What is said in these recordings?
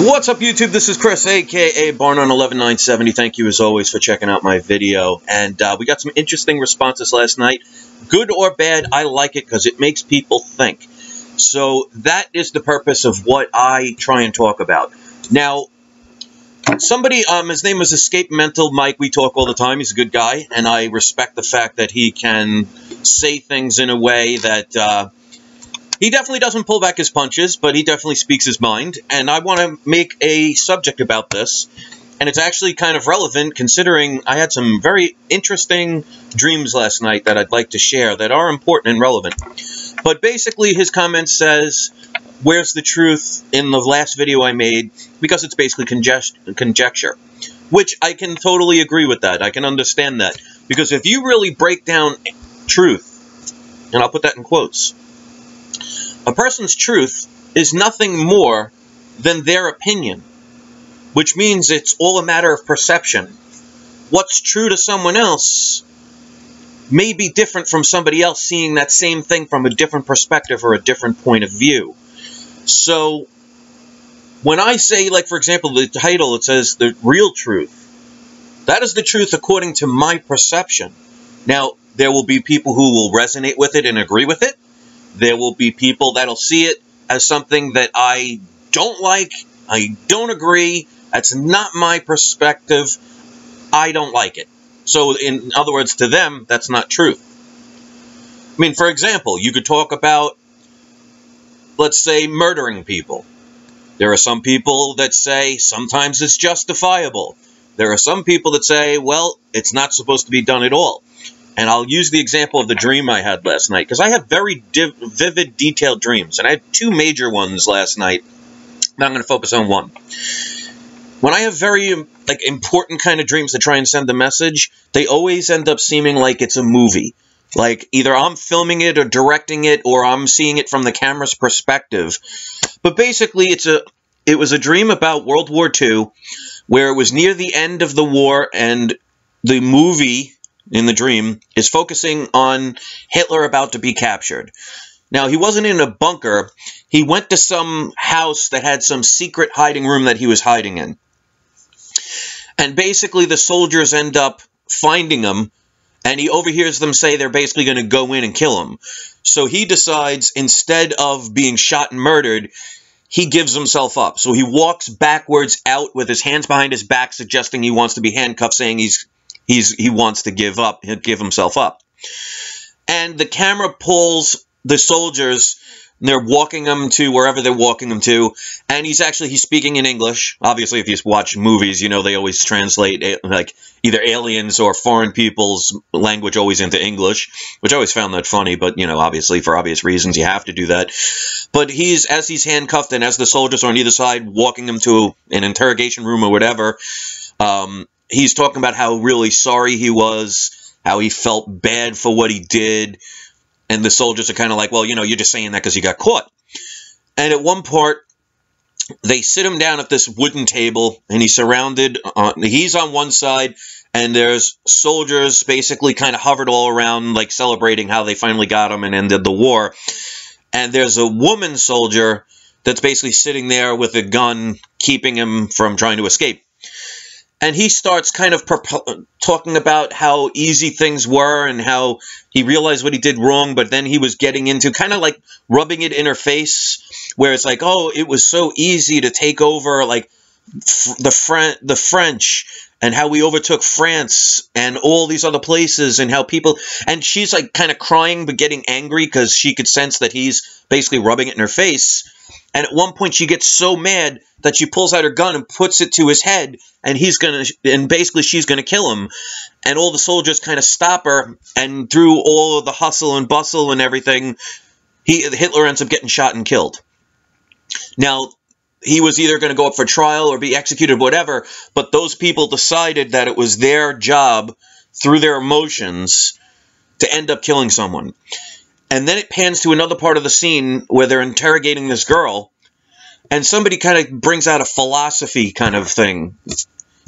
What's up, YouTube? This is Chris, aka Barnone11970. Thank you, as always, for checking out my video. And we got some interesting responses last night. Good or bad, I like it because it makes people think. So that is the purpose of what I try and talk about. Now, somebody, his name is Escape Mental Mike. We talk all the time. He's a good guy, and I respect the fact that he can say things in a way that... he definitely doesn't pull back his punches, but he definitely speaks his mind, and I want to make a subject about this, and it's actually kind of relevant considering I had some very interesting dreams last night that I'd like to share that are important and relevant. But basically his comment says, where's the truth in the last video I made, because it's basically conjecture, which I can totally agree with that. I can understand that, because if you really break down truth, and I'll put that in quotes, a person's truth is nothing more than their opinion, which means it's all a matter of perception. What's true to someone else may be different from somebody else seeing that same thing from a different perspective or a different point of view. So when I say, like, for example, the title, it says the real truth. That is the truth according to my perception. Now, there will be people who will resonate with it and agree with it. There will be people that'll see it as something that I don't like, I don't agree, that's not my perspective, I don't like it. So, in other words, to them, that's not truth. I mean, for example, you could talk about, let's say, murdering people. There are some people that say, sometimes it's justifiable. There are some people that say, well, it's not supposed to be done at all. And I'll use the example of the dream I had last night, because I have very vivid, detailed dreams. And I had two major ones last night. Now I'm going to focus on one. When I have very important kind of dreams that try and send a message, they always end up seeming like it's a movie. Like, either I'm filming it or directing it, or I'm seeing it from the camera's perspective. But basically, it was a dream about World War II, where it was near the end of the war, and the movie... in the dream, is focusing on Hitler about to be captured. Now, he wasn't in a bunker. He went to some house that had some secret hiding room that he was hiding in. And basically, the soldiers end up finding him, and he overhears them say they're basically going to go in and kill him. So he decides, instead of being shot and murdered, he gives himself up. So he walks backwards out with his hands behind his back, suggesting he wants to be handcuffed, saying he wants to give up, give himself up. And the camera pulls the soldiers, and they're walking him to wherever they're walking him to, and he's speaking in English. Obviously, if you watch movies, you know they always translate, like, either aliens or foreign people's language always into English, which I always found that funny, but, you know, obviously, for obvious reasons, you have to do that. But as he's handcuffed, and as the soldiers are on either side walking him to an interrogation room or whatever, he's talking about how really sorry he was, how he felt bad for what he did, and the soldiers are kind of like, well, you know, you're just saying that because you got caught. And at one part, they sit him down at this wooden table, and he's on one side, and there's soldiers basically kind of hovered all around, like celebrating how they finally got him and ended the war. And there's a woman soldier that's basically sitting there with a gun, keeping him from trying to escape. And he starts kind of talking about how easy things were and how he realized what he did wrong, but then he was getting into kind of like rubbing it in her face, where it's like, oh, it was so easy to take over, like, the French, and how we overtook France and all these other places, and how people... And she's, like, kind of crying but getting angry because she could sense that he's basically rubbing it in her face. And at one point, she gets so mad that she pulls out her gun and puts it to his head, and basically she's gonna kill him. And all the soldiers kind of stop her, and through all of the hustle and bustle and everything, Hitler ends up getting shot and killed. Now, he was either gonna go up for trial or be executed, whatever, but those people decided that it was their job, through their emotions, to end up killing someone. And then it pans to another part of the scene where they're interrogating this girl, and somebody kind of brings out a philosophy kind of thing.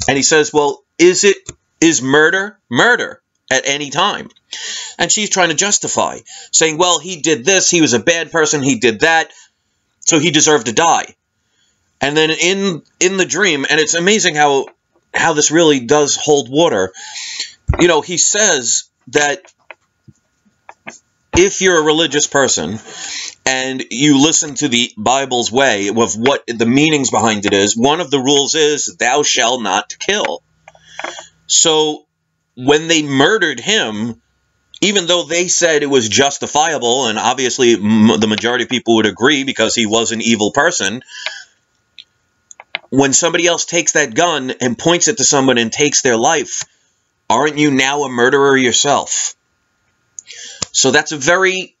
And he says, well, is murder murder at any time? And she's trying to justify, saying, well, he did this, he was a bad person, he did that, so he deserved to die. and then in the dream, and it's amazing how this really does hold water. You know, he says that if you're a religious person and you listen to the Bible's way of what the meanings behind it is, one of the rules is thou shalt not kill. So when they murdered him, even though they said it was justifiable, and obviously the majority of people would agree because he was an evil person, when somebody else takes that gun and points it to someone and takes their life, aren't you now a murderer yourself? So that's a very...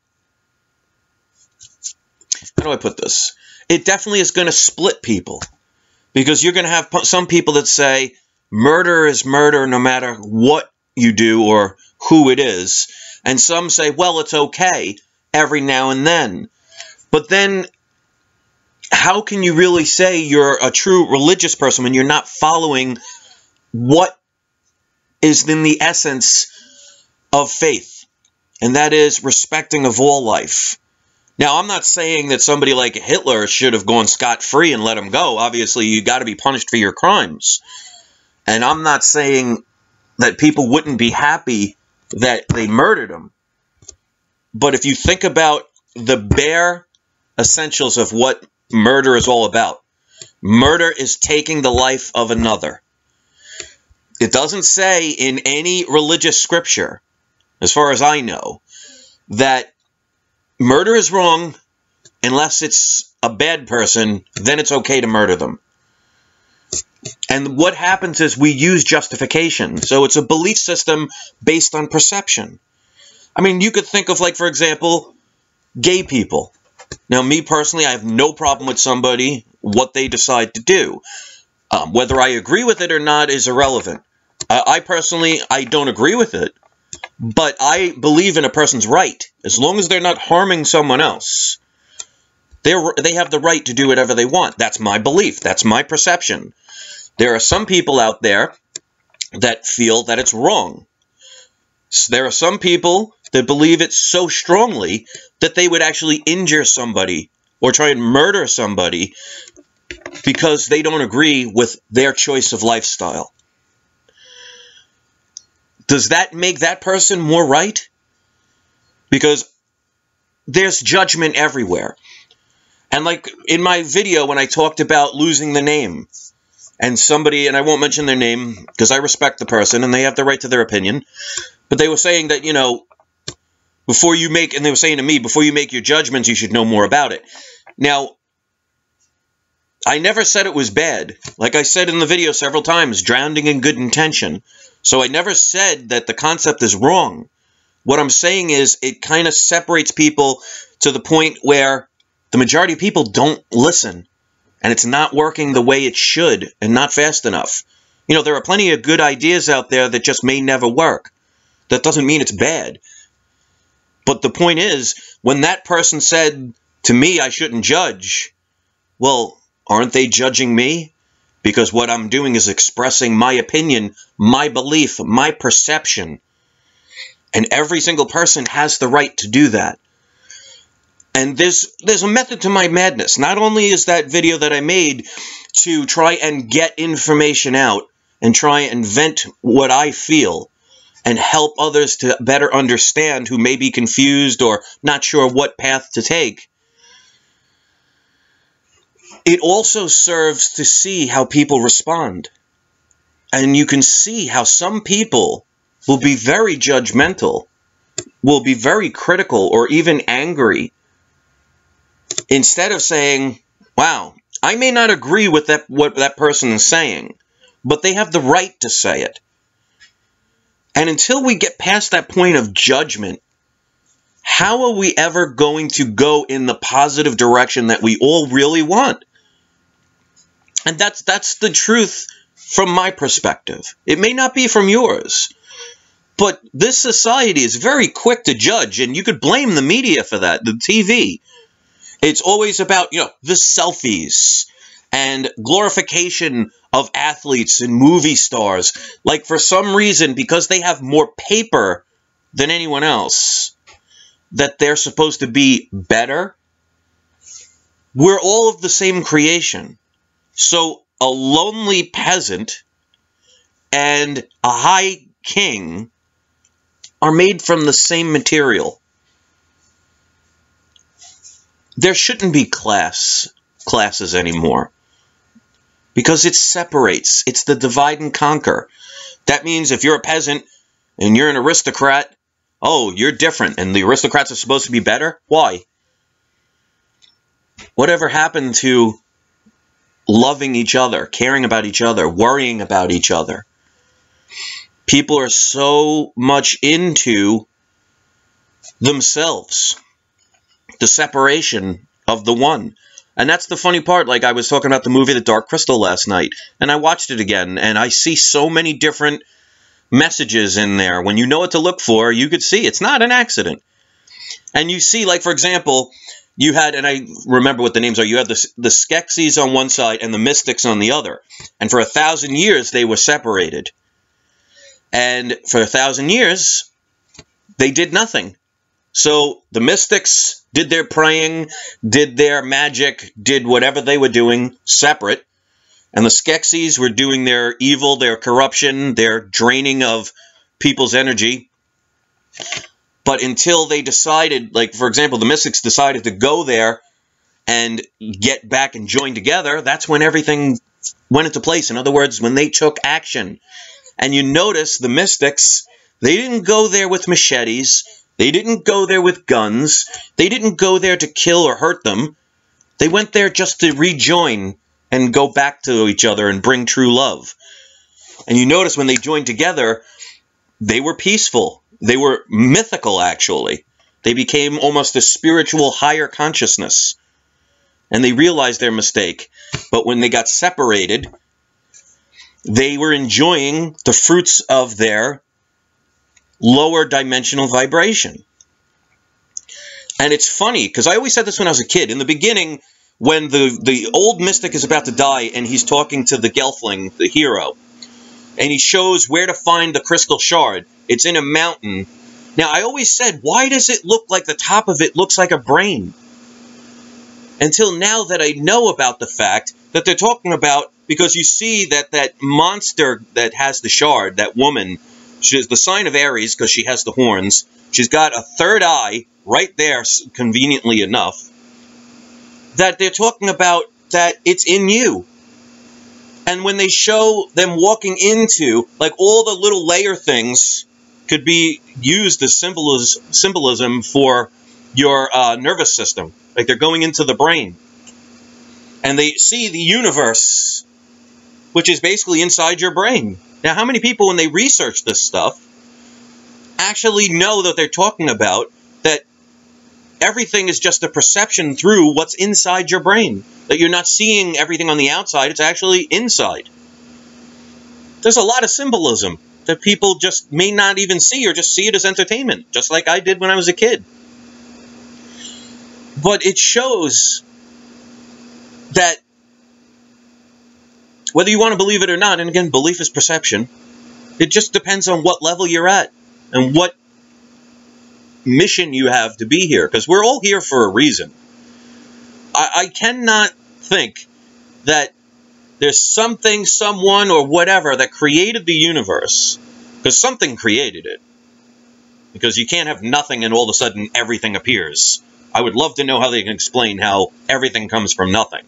how do I put this? It definitely is going to split people, because you're going to have some people that say murder is murder no matter what you do or who it is, and some say, well, it's okay every now and then. But then how can you really say you're a true religious person when you're not following what is in the essence of faith, and that is respecting of all life? Now, I'm not saying that somebody like Hitler should have gone scot-free and let him go. Obviously, you got to be punished for your crimes. And I'm not saying that people wouldn't be happy that they murdered him. But if you think about the bare essentials of what murder is all about, murder is taking the life of another. It doesn't say in any religious scripture, as far as I know, that murder is wrong unless it's a bad person, then it's okay to murder them. And what happens is we use justification. So it's a belief system based on perception. I mean, you could think of, like, for example, gay people. Now, me personally, I have no problem with somebody, what they decide to do. Whether I agree with it or not is irrelevant. I personally, I don't agree with it. But I believe in a person's right. As long as they're not harming someone else, they have the right to do whatever they want. That's my belief. That's my perception. There are some people out there that feel that it's wrong. There are some people that believe it so strongly that they would actually injure somebody or try and murder somebody because they don't agree with their choice of lifestyle. Does that make that person more right? Because there's judgment everywhere. And like in my video when I talked about losing the name, and somebody, and I won't mention their name because I respect the person and they have the right to their opinion, but they were saying that, you know, before you make, and they were saying to me, before you make your judgments, you should know more about it. Now, I never said it was bad. Like I said in the video several times, drowning in good intention. So I never said that the concept is wrong. What I'm saying is it kind of separates people to the point where the majority of people don't listen, and it's not working the way it should and not fast enough. You know, there are plenty of good ideas out there that just may never work. That doesn't mean it's bad. But the point is, when that person said to me, I shouldn't judge, well, aren't they judging me? Because what I'm doing is expressing my opinion, my belief, my perception. And every single person has the right to do that. And there's a method to my madness. Not only is that video that I made to try and get information out and try and vent what I feel and help others to better understand who may be confused or not sure what path to take, it also serves to see how people respond. And you can see how some people will be very judgmental, will be very critical, or even angry, instead of saying, wow, I may not agree with that, what that person is saying, but they have the right to say it. And until we get past that point of judgment, how are we ever going to go in the positive direction that we all really want? And that's the truth from my perspective. It may not be from yours, but this society is very quick to judge, and you could blame the media for that, the TV. It's always about, you know, the selfies and glorification of athletes and movie stars. Like, for some reason, because they have more paper than anyone else, that they're supposed to be better. We're all of the same creation. So a lonely peasant and a high king are made from the same material. There shouldn't be classes anymore, because it separates. It's the divide and conquer. That means if you're a peasant and you're an aristocrat, oh, you're different, and the aristocrats are supposed to be better? Why? Whatever happened to loving each other, caring about each other, worrying about each other? People are so much into themselves, the separation of the one. And that's the funny part. Like, I was talking about the movie The Dark Crystal last night, and I watched it again, and I see so many different messages in there. When you know what to look for, you could see it's not an accident. And you see, like, for example, you had, and I remember what the names are, you had the Skeksis on one side and the Mystics on the other. And for 1,000 years, they were separated. And for 1,000 years, they did nothing. So the Mystics did their praying, did their magic, did whatever they were doing separate. And the Skeksis were doing their evil, their corruption, their draining of people's energy. But until they decided, like, for example, the Mystics decided to go there and get back and join together, that's when everything went into place. In other words, when they took action. And you notice the Mystics, they didn't go there with machetes. They didn't go there with guns. They didn't go there to kill or hurt them. They went there just to rejoin and go back to each other and bring true love. And you notice when they joined together, they were peaceful. They were mythical, actually. They became almost a spiritual higher consciousness. And they realized their mistake. But when they got separated, they were enjoying the fruits of their lower dimensional vibration. And it's funny, because I always said this when I was a kid. In the beginning, when the old mystic is about to die and he's talking to the Gelfling, the hero, and he shows where to find the crystal shard. It's in a mountain. Now, I always said, why does it look like the top of it looks like a brain? Until now that I know about the fact that they're talking about, because you see that monster that has the shard, that woman, she's the sign of Aries because she has the horns. She's got a third eye right there, conveniently enough. That they're talking about that it's in you. And when they show them walking into, like, all the little layer things could be used as symbolism for your nervous system. Like, they're going into the brain. And they see the universe, which is basically inside your brain. Now, how many people, when they research this stuff, actually know that they're talking about that everything is just a perception through what's inside your brain? That you're not seeing everything on the outside, it's actually inside. There's a lot of symbolism that people just may not even see, or just see it as entertainment, just like I did when I was a kid. But it shows that, whether you want to believe it or not, and again, belief is perception, it just depends on what level you're at and what mission you have to be here, because we're all here for a reason. I cannot think that there's something, someone, or whatever that created the universe, because something created it, because you can't have nothing and all of a sudden everything appears. I would love to know how they can explain how everything comes from nothing.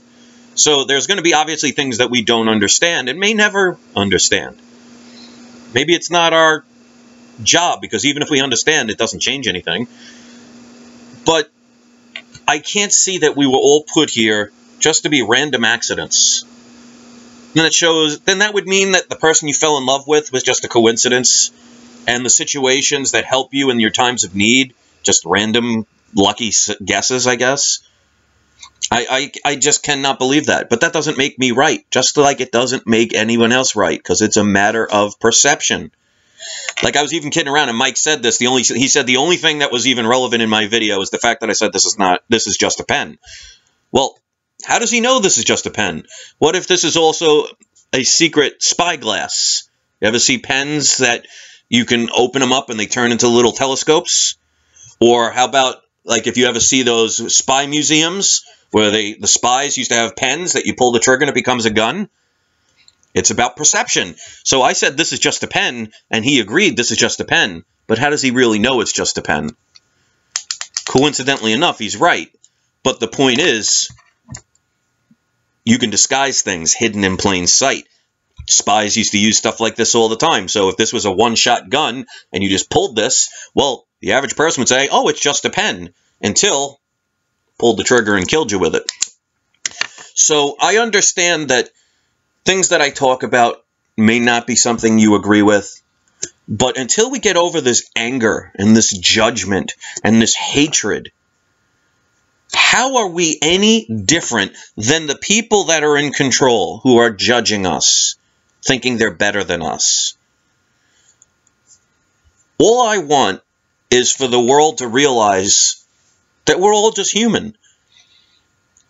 So there's going to be obviously things that we don't understand and may never understand. Maybe it's not our job, because even if we understand, it doesn't change anything. But I can't see that we were all put here just to be random accidents. And it shows, then that would mean that the person you fell in love with was just a coincidence, and the situations that help you in your times of need, just random lucky guesses, I guess. I just cannot believe that. But that doesn't make me right, just like it doesn't make anyone else right, because it's a matter of perception. Like, I was even kidding around, and Mike said this. He said the only thing that was even relevant in my video is the fact that I said this is just a pen. Well, how does he know this is just a pen? What if this is also a secret spyglass? You ever see pens that you can open them up and they turn into little telescopes? Or how about, like, if you ever see those spy museums where the spies used to have pens that you pull the trigger and it becomes a gun. It's about perception. So I said this is just a pen, and he agreed this is just a pen. But how does he really know it's just a pen? Coincidentally enough, he's right. But the point is, you can disguise things hidden in plain sight. Spies used to use stuff like this all the time. So if this was a one-shot gun and you just pulled this, well, the average person would say, oh, it's just a pen, until pulled the trigger and killed you with it. So I understand that things that I talk about may not be something you agree with, but until we get over this anger and this judgment and this hatred, how are we any different than the people that are in control who are judging us, thinking they're better than us? All I want is for the world to realize that we're all just human.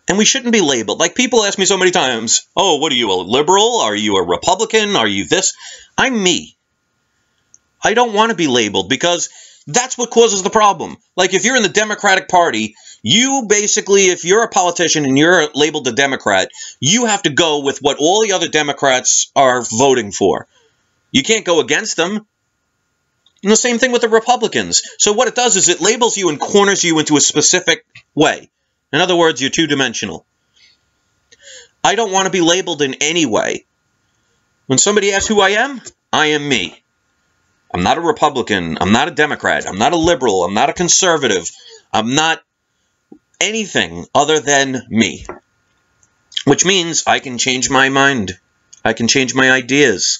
And we shouldn't be labeled. Like, people ask me so many times, oh, what are you, a liberal? Are you a Republican? Are you this? I'm me. I don't want to be labeled, because that's what causes the problem. Like, if you're in the Democratic Party, you basically, if you're a politician and you're labeled a Democrat, you have to go with what all the other Democrats are voting for. You can't go against them. And the same thing with the Republicans. So what it does is it labels you and corners you into a specific way. In other words, you're two-dimensional. I don't want to be labeled in any way. When somebody asks who I am me. I'm not a Republican. I'm not a Democrat. I'm not a liberal. I'm not a conservative. I'm not anything other than me. Which means I can change my mind. I can change my ideas.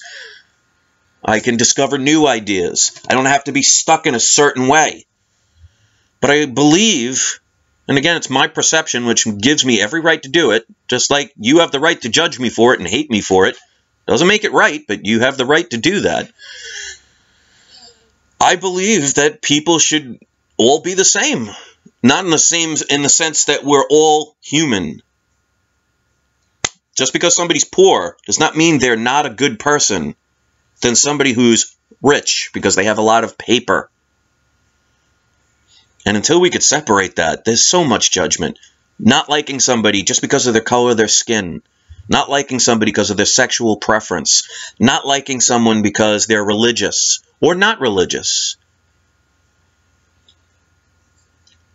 I can discover new ideas. I don't have to be stuck in a certain way. But I believe... And again, it's my perception, which gives me every right to do it, just like you have the right to judge me for it and hate me for it. Doesn't make it right, but you have the right to do that. I believe that people should all be the same. Not in the same, in the sense that we're all human. Just because somebody's poor does not mean they're not a good person than somebody who's rich because they have a lot of paper. And until we could separate that, there's so much judgment. Not liking somebody just because of their color of their skin. Not liking somebody because of their sexual preference. Not liking someone because they're religious or not religious.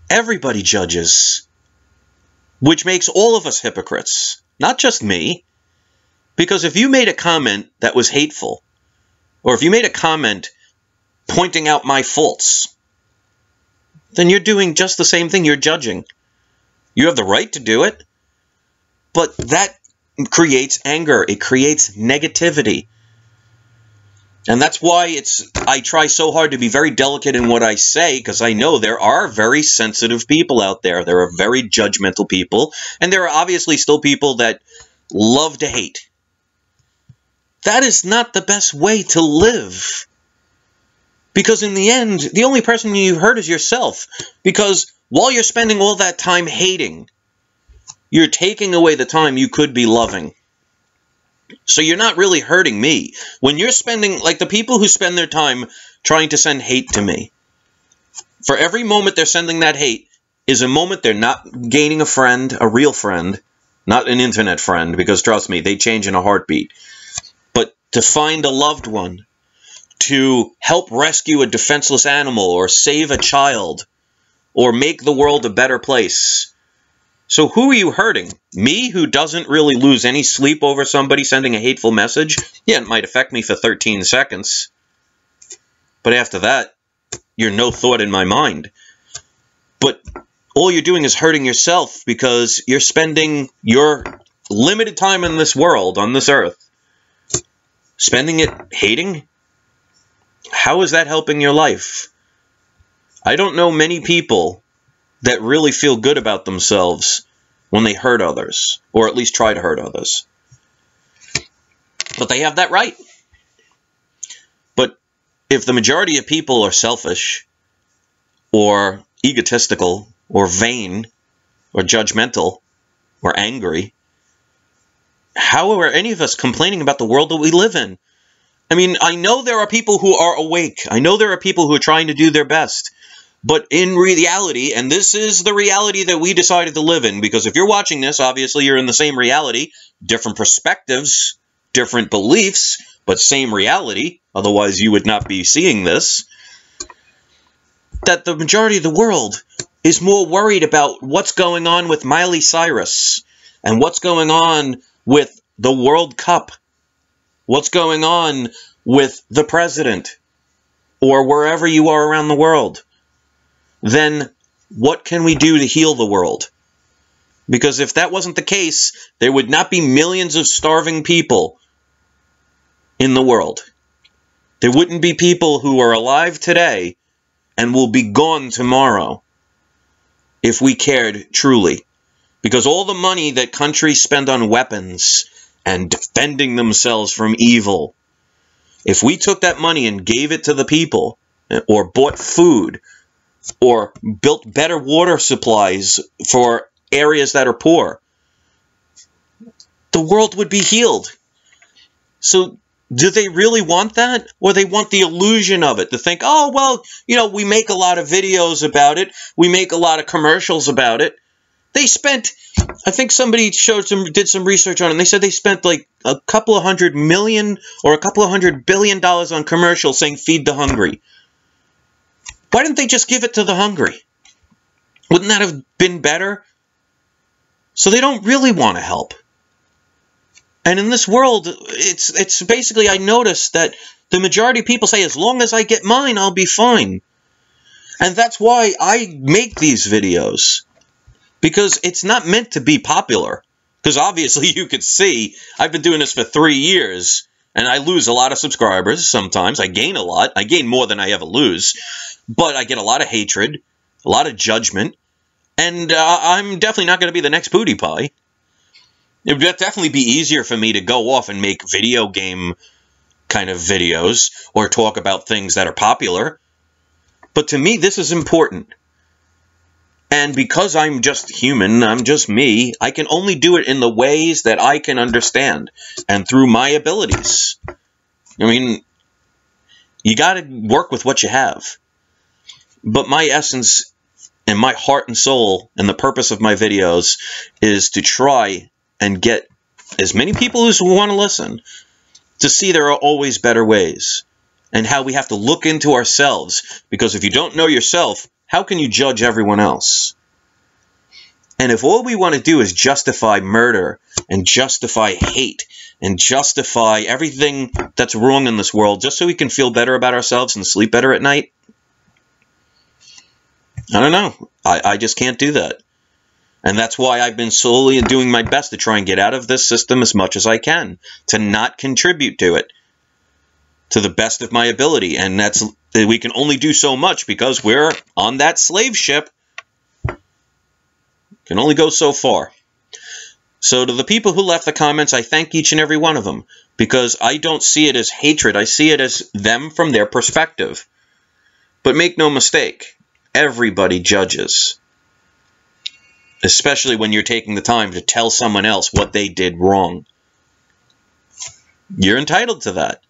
Everybody judges, which makes all of us hypocrites. Not just me. Because if you made a comment that was hateful, or if you made a comment pointing out my faults, then you're doing just the same thing. You're judging. You have the right to do it, but that creates anger. It creates negativity. And that's why I try so hard to be very delicate in what I say, because I know there are very sensitive people out there. There are very judgmental people, and there are obviously still people that love to hate. That is not the best way to live. Because in the end, the only person you hurt is yourself. Because while you're spending all that time hating, you're taking away the time you could be loving. So you're not really hurting me. When you're spending, like the people who spend their time trying to send hate to me, for every moment they're sending that hate is a moment they're not gaining a friend, a real friend, not an internet friend, because trust me, they change in a heartbeat. But to find a loved one, to help rescue a defenseless animal or save a child or make the world a better place. So who are you hurting? Me, who doesn't really lose any sleep over somebody sending a hateful message? Yeah, it might affect me for 13 seconds. But after that, you're no thought in my mind. But all you're doing is hurting yourself, because you're spending your limited time in this world, on this earth, spending it hating. How is that helping your life? I don't know many people that really feel good about themselves when they hurt others, or at least try to hurt others. But they have that right. But if the majority of people are selfish, or egotistical, or vain, or judgmental, or angry, how are any of us complaining about the world that we live in? I mean, I know there are people who are awake. I know there are people who are trying to do their best. But in reality, and this is the reality that we decided to live in, because if you're watching this, obviously you're in the same reality, different perspectives, different beliefs, but same reality, otherwise you would not be seeing this, that the majority of the world is more worried about what's going on with Miley Cyrus and what's going on with the World Cup, what's going on with the president, or wherever you are around the world, then what can we do to heal the world? Because if that wasn't the case, there would not be millions of starving people in the world. There wouldn't be people who are alive today and will be gone tomorrow if we cared truly. Because all the money that countries spend on weapons and defending themselves from evil, if we took that money and gave it to the people, or bought food, or built better water supplies for areas that are poor, the world would be healed. So do they really want that? Or they want the illusion of it, to think, oh, well, you know, we make a lot of videos about it, we make a lot of commercials about it. They spent, I think somebody did some research on it, and they said they spent like a couple of $100 million or a couple of $100 billion on commercials saying feed the hungry. Why didn't they just give it to the hungry? Wouldn't that have been better? So they don't really want to help. And in this world, it's basically, I noticed that the majority of people say, as long as I get mine, I'll be fine. And that's why I make these videos. Because it's not meant to be popular. Because obviously you could see, I've been doing this for 3 years, and I lose a lot of subscribers sometimes. I gain a lot. I gain more than I ever lose. But I get a lot of hatred, a lot of judgment, and I'm definitely not going to be the next PewDiePie. It would definitely be easier for me to go off and make video game kind of videos, or talk about things that are popular. But to me, this is important. And because I'm just human, I'm just me, I can only do it in the ways that I can understand and through my abilities. I mean, you got to work with what you have. But my essence and my heart and soul and the purpose of my videos is to try and get as many people who want to listen to see there are always better ways and how we have to look into ourselves. Because if you don't know yourself, how can you judge everyone else? And if all we want to do is justify murder and justify hate and justify everything that's wrong in this world just so we can feel better about ourselves and sleep better at night, I don't know. I just can't do that. And that's why I've been slowly doing my best to try and get out of this system as much as I can, to not contribute to it, to the best of my ability. And that's, we can only do so much because we're on that slave ship. Can only go so far. So to the people who left the comments, I thank each and every one of them, because I don't see it as hatred. I see it as them from their perspective. But make no mistake, everybody judges, especially when you're taking the time to tell someone else what they did wrong. You're entitled to that.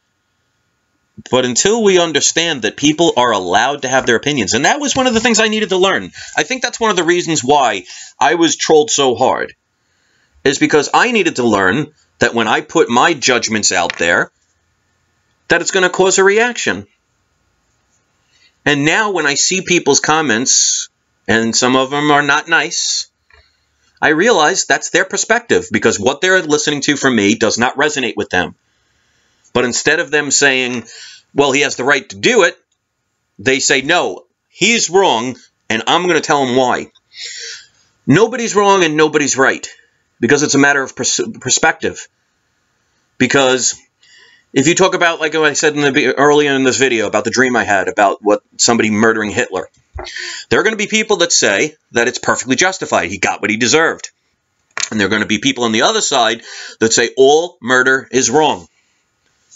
But until we understand that people are allowed to have their opinions, and that was one of the things I needed to learn. I think that's one of the reasons why I was trolled so hard, is because I needed to learn that when I put my judgments out there, that it's going to cause a reaction. And now when I see people's comments, and some of them are not nice, I realize that's their perspective, because what they're listening to from me does not resonate with them. But instead of them saying, well, he has the right to do it, they say, no, he's wrong, and I'm going to tell him why. Nobody's wrong and nobody's right, because it's a matter of perspective. Because if you talk about, like I said earlier in this video, about the dream I had about what somebody murdering Hitler, there are going to be people that say that it's perfectly justified. He got what he deserved. And there are going to be people on the other side that say all murder is wrong.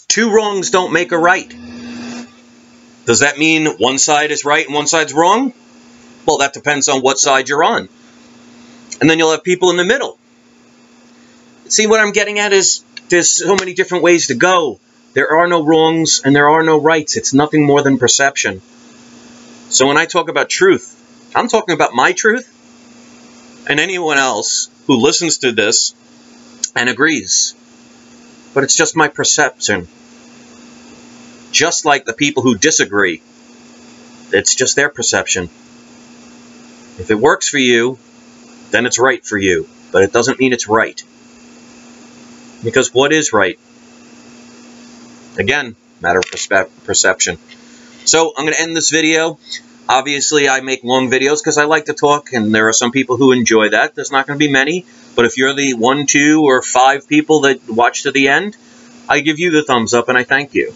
Two wrongs don't make a right. Does that mean one side is right and one side's wrong? Well, that depends on what side you're on. And then you'll have people in the middle. See, what I'm getting at is there's so many different ways to go. There are no wrongs and there are no rights. It's nothing more than perception. So when I talk about truth, I'm talking about my truth and anyone else who listens to this and agrees. But it's just my perception. Just like the people who disagree, it's just their perception. If it works for you, then it's right for you. But it doesn't mean it's right. Because what is right? Again, matter of perception. So I'm going to end this video. Obviously, I make long videos because I like to talk, and there are some people who enjoy that. There's not going to be many, but if you're the 1, 2, or 5 people that watch to the end, I give you the thumbs up and I thank you.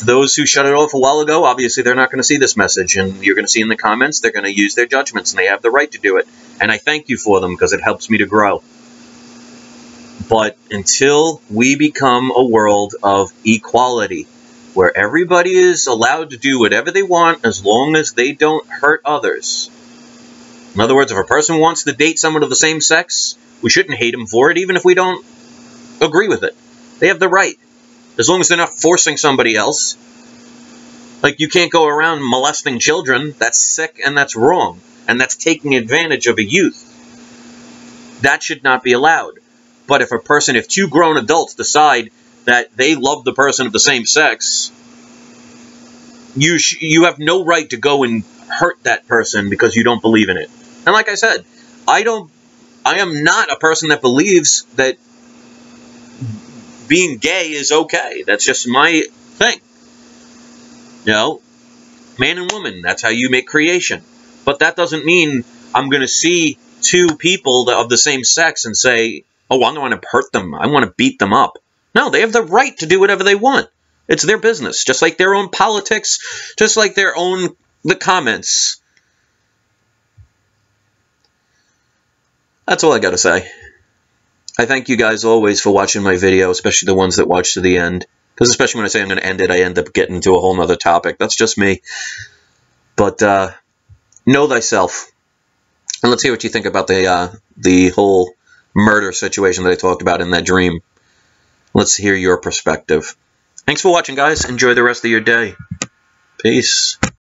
To those who shut it off a while ago, obviously they're not going to see this message, and you're going to see in the comments they're going to use their judgments, and they have the right to do it. And I thank you for them because it helps me to grow. But until we become a world of equality, where everybody is allowed to do whatever they want as long as they don't hurt others. In other words, if a person wants to date someone of the same sex, we shouldn't hate them for it, even if we don't agree with it. They have the right. As long as they're not forcing somebody else. Like, you can't go around molesting children. That's sick and that's wrong. And that's taking advantage of a youth. That should not be allowed. But if a person, if 2 grown adults decide that they love the person of the same sex, you have no right to go and hurt that person because you don't believe in it. And like I said, I am not a person that believes that being gay is okay. That's just my thing. You know, man and woman, that's how you make creation. But that doesn't mean I'm going to see 2 people of the same sex and say, oh, I want to hurt them. I want to beat them up. No, they have the right to do whatever they want. It's their business, just like their own politics, just like their own the comments. That's all I got to say. I thank you guys always for watching my video, especially the ones that watch to the end. Because especially when I say I'm going to end it, I end up getting into a whole nother topic. That's just me. But know thyself. And let's hear what you think about the whole murder situation that I talked about in that dream. Let's hear your perspective. Thanks for watching, guys. Enjoy the rest of your day. Peace.